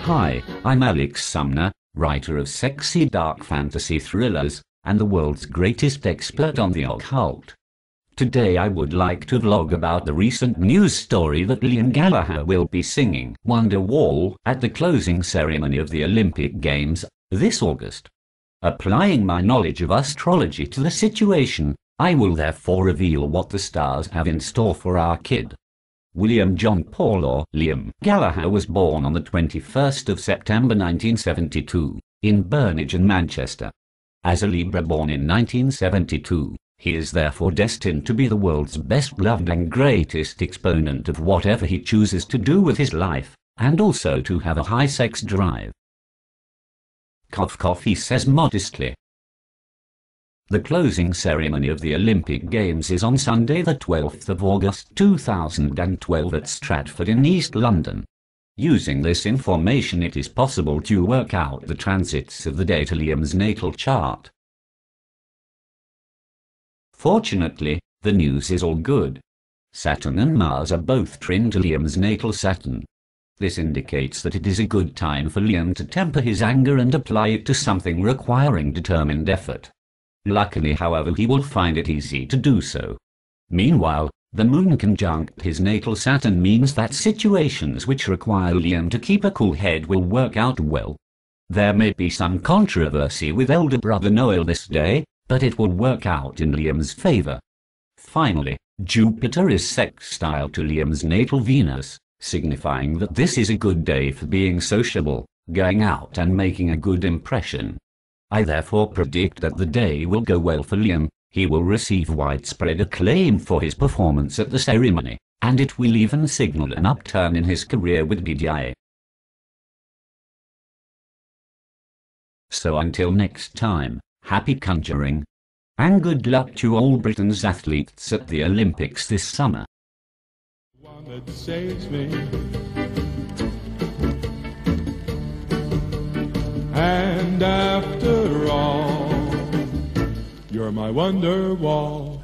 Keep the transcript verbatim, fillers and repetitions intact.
Hi, I'm Alex Sumner, writer of sexy dark fantasy thrillers, and the world's greatest expert on the occult. Today I would like to vlog about the recent news story that Liam Gallagher will be singing Wonderwall at the closing ceremony of the Olympic Games this August. Applying my knowledge of astrology to the situation, I will therefore reveal what the stars have in store for our kid. William John Paul, or Liam Gallagher, was born on the twenty-first of September nineteen seventy-two, in Burnage in Manchester. As a Libra born in nineteen seventy-two, he is therefore destined to be the world's best loved and greatest exponent of whatever he chooses to do with his life, and also to have a high sex drive. Cough cough, he says modestly. The closing ceremony of the Olympic Games is on Sunday the twelfth of August two thousand twelve at Stratford in East London. Using this information, it is possible to work out the transits of the day to Liam's natal chart. Fortunately, the news is all good. Saturn and Mars are both trine to Liam's natal Saturn. This indicates that it is a good time for Liam to temper his anger and apply it to something requiring determined effort. Luckily, however, he will find it easy to do so. Meanwhile, the moon conjunct his natal Saturn means that situations which require Liam to keep a cool head will work out well. There may be some controversy with elder brother Noel this day, but it will work out in Liam's favor. Finally, Jupiter is sextile to Liam's natal Venus, signifying that this is a good day for being sociable, going out and making a good impression. I therefore predict that the day will go well for Liam. He will receive widespread acclaim for his performance at the ceremony, and it will even signal an upturn in his career with B D I A. So until next time, happy conjuring, and good luck to all Britain's athletes at the Olympics this summer. One that saves me, and after all, you're my Wonderwall.